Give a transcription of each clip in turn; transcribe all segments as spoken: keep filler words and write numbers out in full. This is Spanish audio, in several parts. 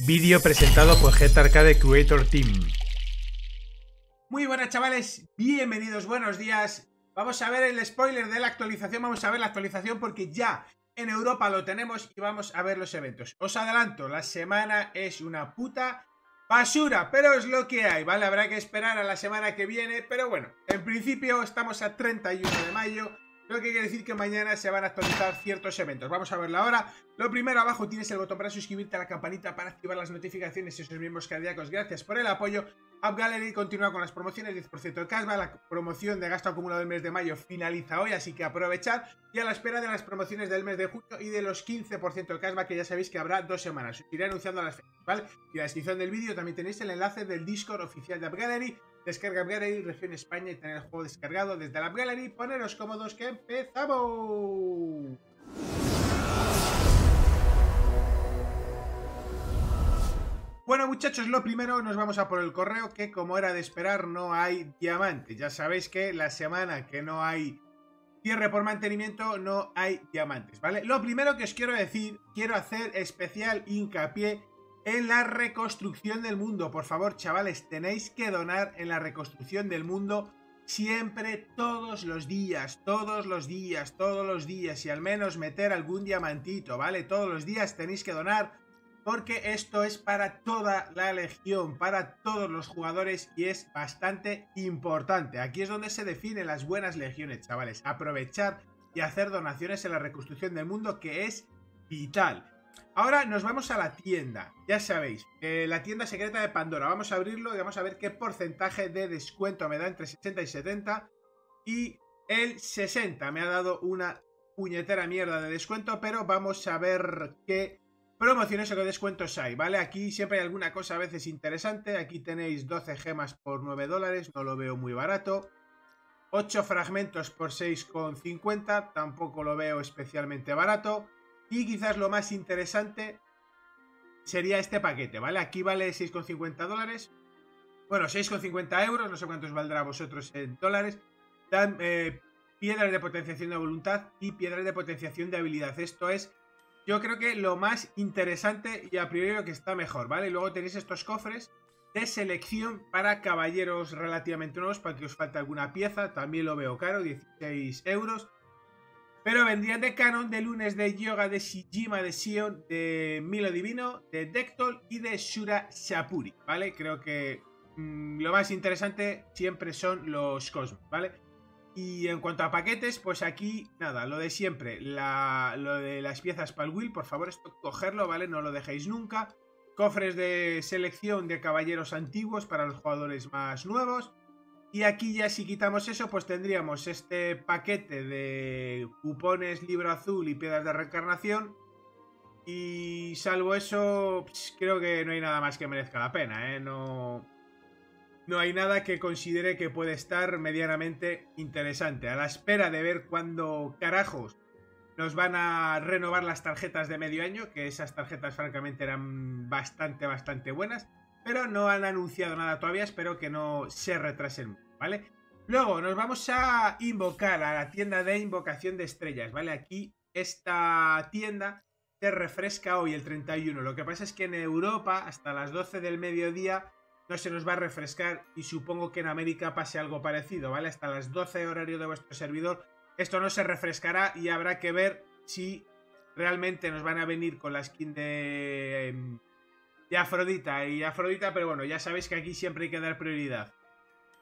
Vídeo presentado por GTarcade Creator Team. Muy buenas, chavales, bienvenidos, buenos días. Vamos a ver el spoiler de la actualización, vamos a ver la actualización porque ya en Europa lo tenemos y vamos a ver los eventos. Os adelanto, la semana es una puta basura, pero es lo que hay, ¿vale? Habrá que esperar a la semana que viene, pero bueno, en principio estamos a treinta y uno de mayo. Lo que quiere decir que mañana se van a actualizar ciertos eventos. Vamos a verlo ahora. Lo primero, abajo tienes el botón para suscribirte, a la campanita para activar las notificaciones y esos miembros cardíacos. Gracias por el apoyo. AppGallery continúa con las promociones, diez por ciento de cashback. La promoción de gasto acumulado del mes de mayo finaliza hoy, así que aprovechad. Y a la espera de las promociones del mes de junio y de los quince por ciento de cashback, que ya sabéis que habrá dos semanas. Os iré anunciando las fechas, ¿vale? Y en la descripción del vídeo también tenéis el enlace del Discord oficial de AppGallery. Descarga AppGallery, región España, y tener el juego descargado desde la AppGallery. Poneros cómodos que empezamos. Bueno, muchachos, lo primero, nos vamos a por el correo, que como era de esperar no hay diamante. Ya sabéis que la semana que no hay cierre por mantenimiento no hay diamantes, ¿vale? Lo primero que os quiero decir, quiero hacer especial hincapié en la reconstrucción del mundo. Por favor, chavales, tenéis que donar en la reconstrucción del mundo siempre, todos los días, todos los días, todos los días, y al menos meter algún diamantito, ¿vale? Todos los días tenéis que donar, porque esto es para toda la legión, para todos los jugadores, y es bastante importante. Aquí es donde se definen las buenas legiones, chavales. Aprovechar y hacer donaciones en la reconstrucción del mundo, que es vital. Ahora nos vamos a la tienda, ya sabéis, eh, la tienda secreta de Pandora. Vamos a abrirlo y vamos a ver qué porcentaje de descuento me da entre sesenta y setenta, y el sesenta me ha dado una puñetera mierda de descuento, pero vamos a ver qué promociones o qué descuentos hay, ¿vale? Aquí siempre hay alguna cosa a veces interesante. Aquí tenéis doce gemas por nueve dólares, no lo veo muy barato. ocho fragmentos por seis con cincuenta, tampoco lo veo especialmente barato. Y quizás lo más interesante sería este paquete, ¿vale? Aquí vale seis con cincuenta dólares. Bueno, seis con cincuenta euros, no sé cuántos valdrá a vosotros en dólares. Dan eh, piedras de potenciación de voluntad y piedras de potenciación de habilidad. Esto es, yo creo que lo más interesante y a priori lo que está mejor, ¿vale? Y luego tenéis estos cofres de selección para caballeros relativamente nuevos, para que os falte alguna pieza. También lo veo caro, dieciséis euros. Pero vendrían de Kanon, de Lunes, de Yoga, de Shijima, de Sion, de Milo Divino, de Dectol y de Shura Shapuri, ¿vale? Creo que mmm, lo más interesante siempre son los cosmos, ¿vale? Y en cuanto a paquetes, pues aquí, nada, lo de siempre. La, lo de las piezas para el Will, por favor, esto cogerlo, ¿vale? No lo dejéis nunca. Cofres de selección de caballeros antiguos para los jugadores más nuevos. Y aquí ya si quitamos eso, pues tendríamos este paquete de cupones, libro azul y piedras de reencarnación. Y salvo eso, pues, creo que no hay nada más que merezca la pena, ¿eh? No, no hay nada que considere que puede estar medianamente interesante. A la espera de ver cuándo carajos nos van a renovar las tarjetas de medio año, que esas tarjetas francamente eran bastante, bastante buenas. Pero no han anunciado nada todavía, espero que no se retrasen, ¿vale? Luego nos vamos a invocar a la tienda de invocación de estrellas, ¿vale? Aquí esta tienda se refresca hoy, el treinta y uno. Lo que pasa es que en Europa hasta las doce del mediodía no se nos va a refrescar, y supongo que en América pase algo parecido, ¿vale? Hasta las doce horario de vuestro servidor esto no se refrescará, y habrá que ver si realmente nos van a venir con la skin de... Y Afrodita, y Afrodita, pero bueno, ya sabéis que aquí siempre hay que dar prioridad.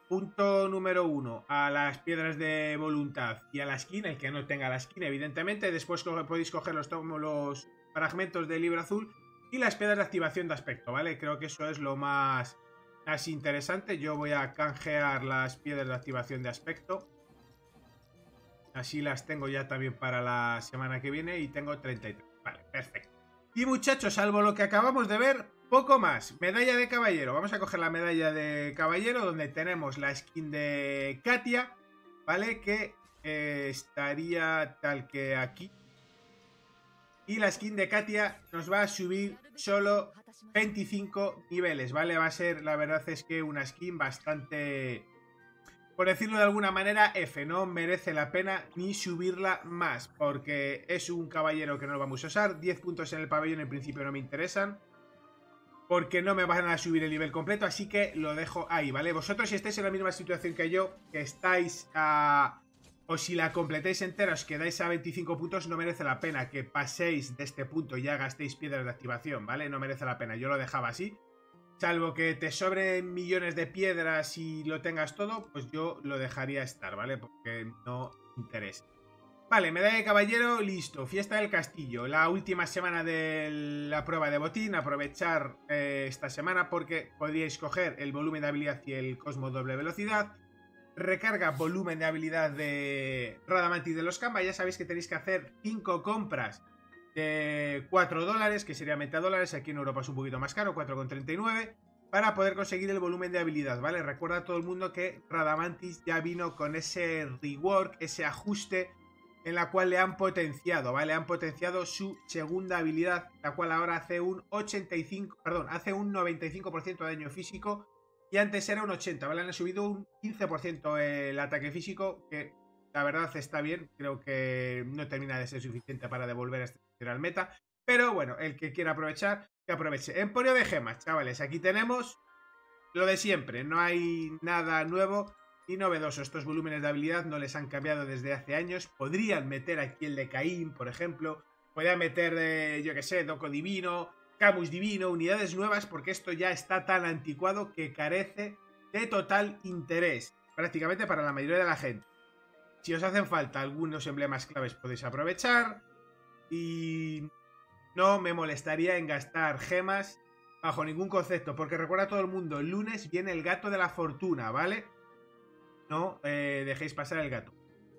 Punto número uno, a las piedras de voluntad y a la skin, el que no tenga la skin, evidentemente. Después podéis coger los, los fragmentos de libro azul y las piedras de activación de aspecto, ¿vale? Creo que eso es lo más, más interesante. Yo voy a canjear las piedras de activación de aspecto. Así las tengo ya también para la semana que viene, y tengo treinta y tres. Vale, perfecto. Y muchachos, salvo lo que acabamos de ver, poco más. Medalla de caballero. Vamos a coger la medalla de caballero, donde tenemos la skin de Katia, ¿vale? Que eh, estaría tal que aquí. Y la skin de Katia nos va a subir solo veinticinco niveles, ¿vale? Va a ser, la verdad es que una skin bastante... Por decirlo de alguna manera, F, no merece la pena ni subirla más, porque es un caballero que no lo vamos a usar. diez puntos en el pabellón en principio no me interesan. porque no me van a subir el nivel completo, así que lo dejo ahí, ¿vale? Vosotros, si estáis en la misma situación que yo, que estáis a... o si la completáis entera, os quedáis a veinticinco puntos, no merece la pena que paséis de este punto y ya gastéis piedras de activación, ¿vale? No merece la pena, yo lo dejaba así. Salvo que te sobren millones de piedras y lo tengas todo, pues yo lo dejaría estar, ¿vale? Porque no interesa. Vale, medalla de caballero, listo. Fiesta del castillo, la última semana de la prueba de botín. Aprovechar eh, esta semana porque podríais coger el volumen de habilidad y el cosmo doble velocidad. Recarga volumen de habilidad de Radamanthys de los Canvas. Ya sabéis que tenéis que hacer cinco compras de cuatro dólares, que sería veinte dólares. Aquí en Europa es un poquito más caro, cuatro con treinta y nueve, para poder conseguir el volumen de habilidad, ¿vale? Recuerda a todo el mundo que Radamanthys ya vino con ese rework, ese ajuste, en la cual le han potenciado, ¿vale? Han potenciado su segunda habilidad, la cual ahora hace un ochenta y cinco, perdón, hace un noventa y cinco por ciento de daño físico. Y antes era un ochenta, ¿vale? Han subido un quince por ciento el ataque físico, que la verdad está bien. Creo que no termina de ser suficiente para devolver al meta. Pero bueno, el que quiera aprovechar, que aproveche. Emporio de gemas, chavales. Aquí tenemos lo de siempre. No hay nada nuevo y novedoso. Estos volúmenes de habilidad no les han cambiado desde hace años. Podrían meter aquí el de Caín, por ejemplo. Podrían meter, eh, yo que sé, Doco Divino... Camus divino, unidades nuevas, porque esto ya está tan anticuado que carece de total interés prácticamente para la mayoría de la gente. Si os hacen falta algunos emblemas claves podéis aprovechar, y no me molestaría en gastar gemas bajo ningún concepto, porque recuerda a todo el mundo, el lunes viene el gato de la fortuna, ¿vale? No eh, dejéis pasar el gato.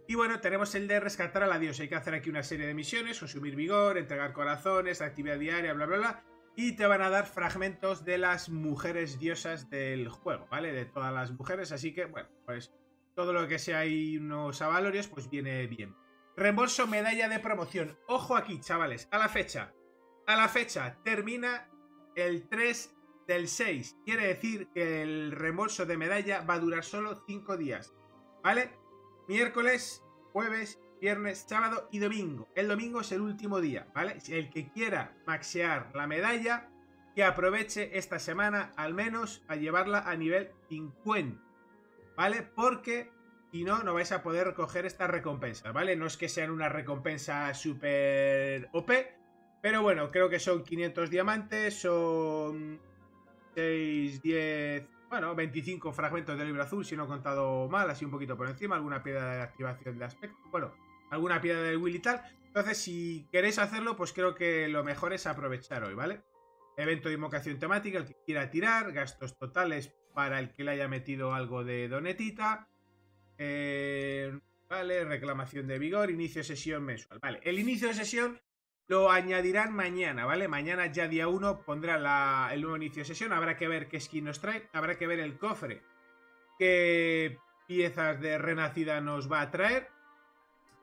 Y bueno, tenemos el de rescatar a la diosa. Hay que hacer aquí una serie de misiones, consumir vigor, entregar corazones, actividad diaria, bla, bla, bla. Y te van a dar fragmentos de las mujeres diosas del juego, ¿vale? De todas las mujeres, así que, bueno, pues todo lo que sea y unos avalorios, pues viene bien. Reembolso medalla de promoción. Ojo aquí, chavales, a la fecha. A la fecha termina el tres del seis. Quiere decir que el reembolso de medalla va a durar solo cinco días, ¿vale? Miércoles, jueves, viernes, sábado y domingo. El domingo es el último día, ¿vale? El que quiera maxear la medalla, que aproveche esta semana al menos a llevarla a nivel cincuenta, ¿vale? Porque si no, no vais a poder coger estas recompensas, ¿vale? No es que sean una recompensa súper O P, pero bueno, creo que son quinientos diamantes, son seis, diez... Bueno, veinticinco fragmentos de libro azul, si no he contado mal, así un poquito por encima, alguna piedra de activación de aspecto, bueno, alguna piedra del will y tal. Entonces, si queréis hacerlo, pues creo que lo mejor es aprovechar hoy, ¿vale? Evento de invocación temática, el que quiera tirar, gastos totales para el que le haya metido algo de donetita, eh, vale, reclamación de vigor, inicio de sesión mensual, vale. El inicio de sesión lo añadirán mañana, ¿vale? Mañana ya día uno pondrá la, el nuevo inicio de sesión. Habrá que ver qué skin nos trae, habrá que ver el cofre, qué piezas de renacida nos va a traer.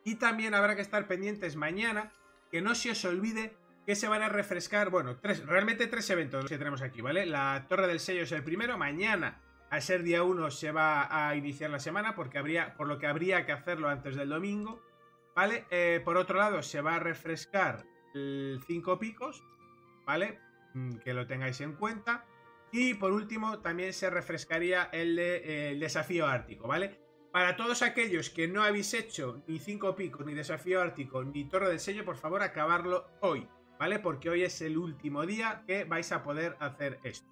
Y también habrá que estar pendientes mañana, que no se os olvide que se van a refrescar, bueno, tres, realmente tres eventos los que tenemos aquí, ¿vale? La Torre del Sello es el primero, mañana, al ser día uno, se va a iniciar la semana, porque habría, por lo que habría que hacerlo antes del domingo, ¿vale? Eh, por otro lado, se va a refrescar cinco picos, ¿vale? Que lo tengáis en cuenta. Y por último, también se refrescaría el, de, eh, el desafío ártico, ¿vale? Para todos aquellos que no habéis hecho ni cinco picos, ni desafío ártico, ni torre del sello, por favor, acabarlo hoy, ¿vale? Porque hoy es el último día que vais a poder hacer esto.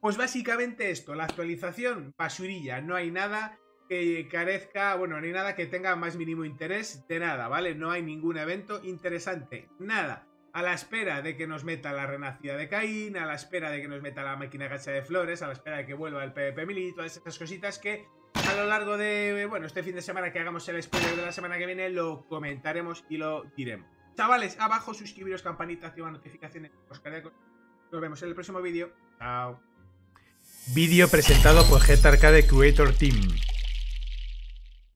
Pues básicamente esto, la actualización, basurilla, no hay nada que carezca, bueno, no hay nada que tenga más mínimo interés de nada, ¿vale? No hay ningún evento interesante, nada. A la espera de que nos meta la renacida de Caín, a la espera de que nos meta la máquina gacha de flores, a la espera de que vuelva el PvP mili, todas esas cositas que a lo largo de, bueno, este fin de semana que hagamos el spoiler de la semana que viene, lo comentaremos y lo diremos. Chavales, abajo, suscribiros, campanita, activar notificaciones, nos vemos en el próximo vídeo. Chao. Vídeo presentado por GTarcade Creator Team.